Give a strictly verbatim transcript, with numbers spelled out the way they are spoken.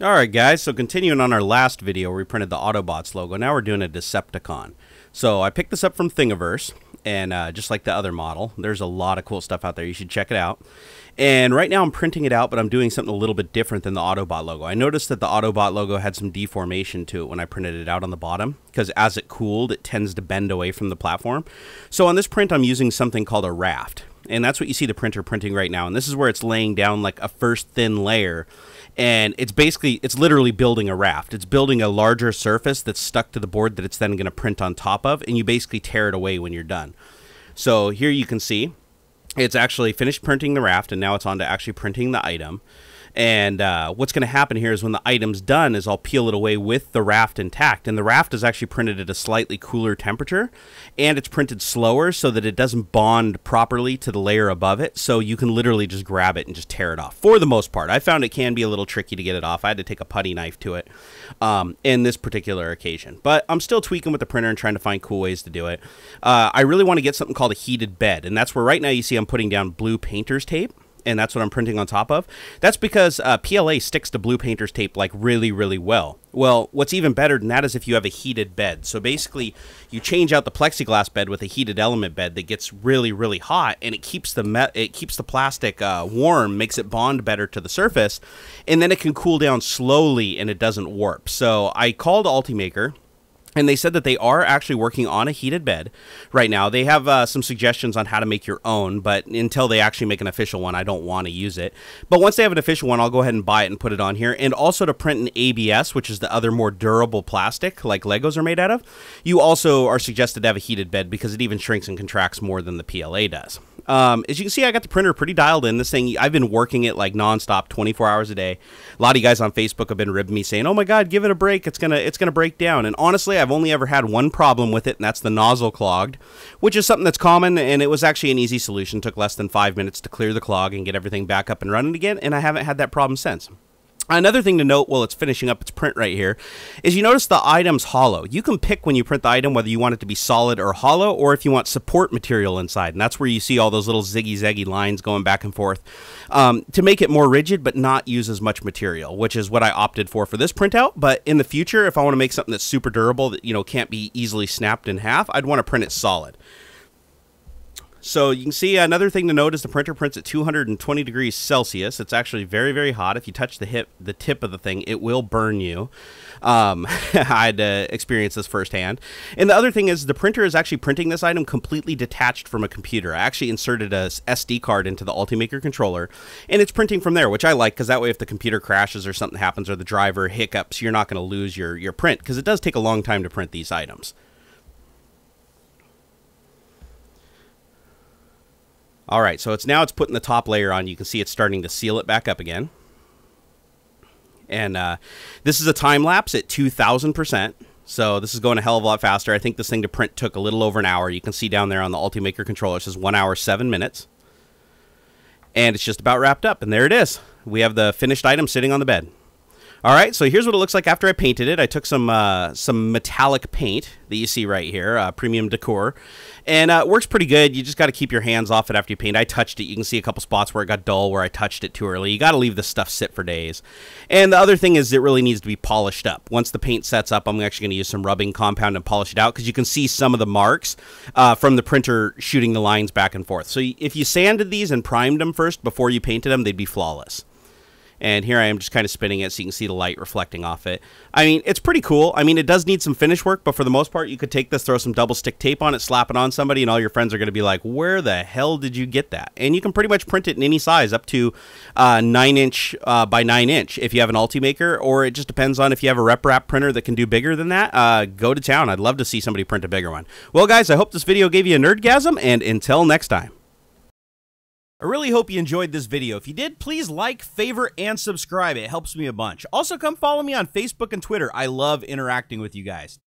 Alright guys, so continuing on our last video, we printed the Autobots logo. Now we're doing a Decepticon. So I picked this up from Thingiverse, and uh, just like the other model, there's a lot of cool stuff out there. You should check it out. And right now I'm printing it out, but I'm doing something a little bit different than the Autobot logo. I noticed that the Autobot logo had some deformation to it when I printed it out on the bottom, because as it cooled, it tends to bend away from the platform. So on this print, I'm using something called a raft. And that's what you see the printer printing right now. And this is where it's laying down like a first thin layer. And it's basically, it's literally building a raft. It's building a larger surface that's stuck to the board that it's then going to print on top of. And you basically tear it away when you're done. So here you can see it's actually finished printing the raft. And now it's on to actually printing the item. And uh, what's going to happen here is when the item's done is I'll peel it away with the raft intact. And the raft is actually printed at a slightly cooler temperature. And it's printed slower so that it doesn't bond properly to the layer above it. So you can literally just grab it and just tear it off. For the most part, I found it can be a little tricky to get it off. I had to take a putty knife to it um, in this particular occasion. But I'm still tweaking with the printer and trying to find cool ways to do it. Uh, I really want to get something called a heated bed. And that's where right now you see I'm putting down blue painter's tape. And that's what I'm printing on top of. That's because uh, P L A sticks to blue painter's tape like really, really well. Well, what's even better than that is if you have a heated bed. So basically, you change out the plexiglass bed with a heated element bed that gets really, really hot, and it keeps the me it keeps the plastic uh, warm, makes it bond better to the surface, and then it can cool down slowly and it doesn't warp. So I called Ultimaker. And they said that they are actually working on a heated bed right now. They have uh, some suggestions on how to make your own, but until they actually make an official one, I don't want to use it. But once they have an official one, I'll go ahead and buy it and put it on here. And also to print an A B S, which is the other more durable plastic like Legos are made out of, you also are suggested to have a heated bed because it even shrinks and contracts more than the P L A does. Um, as you can see, I got the printer pretty dialed in. This thing, I've been working it like nonstop, twenty-four hours a day. A lot of you guys on Facebook have been ribbing me saying, oh my God, give it a break. It's gonna, it's gonna break down. And honestly, I've only ever had one problem with it, and that's the nozzle clogged, which is something that's common, and it was actually an easy solution. It took less than five minutes to clear the clog and get everything back up and running again, and I haven't had that problem since. Another thing to note while it's finishing up its print right here is you notice the item's hollow. You can pick when you print the item whether you want it to be solid or hollow, or if you want support material inside. And that's where you see all those little ziggy-zaggy lines going back and forth um, to make it more rigid but not use as much material, which is what I opted for for this printout. But in the future, if I want to make something that's super durable that, you know, can't be easily snapped in half, I'd want to print it solid. So you can see another thing to note is the printer prints at two hundred twenty degrees Celsius. It's actually very, very hot. If you touch the hip, the tip of the thing, it will burn you. Um, I had to experience this firsthand. And the other thing is the printer is actually printing this item completely detached from a computer. I actually inserted a S D card into the Ultimaker controller, and it's printing from there, which I like because that way if the computer crashes or something happens or the driver hiccups, you're not going to lose your, your print because it does take a long time to print these items. All right, so it's now it's putting the top layer on. You can see it's starting to seal it back up again. And uh, this is a time lapse at two thousand percent. So this is going a hell of a lot faster. I think this thing to print took a little over an hour. You can see down there on the Ultimaker controller, it says one hour, seven minutes. And it's just about wrapped up. And there it is. We have the finished item sitting on the bed. All right, so here's what it looks like after I painted it. I took some uh, some metallic paint that you see right here, uh, Premium Decor, and uh, it works pretty good. You just got to keep your hands off it after you paint. I touched it. You can see a couple spots where it got dull, where I touched it too early. You got to leave this stuff sit for days. And the other thing is it really needs to be polished up. Once the paint sets up, I'm actually going to use some rubbing compound and polish it out because you can see some of the marks uh, from the printer shooting the lines back and forth. So if you sanded these and primed them first before you painted them, they'd be flawless. And here I am just kind of spinning it so you can see the light reflecting off it. I mean, it's pretty cool. I mean, it does need some finish work, but for the most part, you could take this, throw some double stick tape on it, slap it on somebody, and all your friends are going to be like, where the hell did you get that? And you can pretty much print it in any size up to uh, nine inch uh, by nine inch if you have an Ultimaker, or it just depends on if you have a RepRap printer that can do bigger than that. Uh, go to town. I'd love to see somebody print a bigger one. Well, guys, I hope this video gave you a nerdgasm, and until next time. I really hope you enjoyed this video. If you did, please like, favorite, and subscribe. It helps me a bunch. Also, come follow me on Facebook and Twitter. I love interacting with you guys.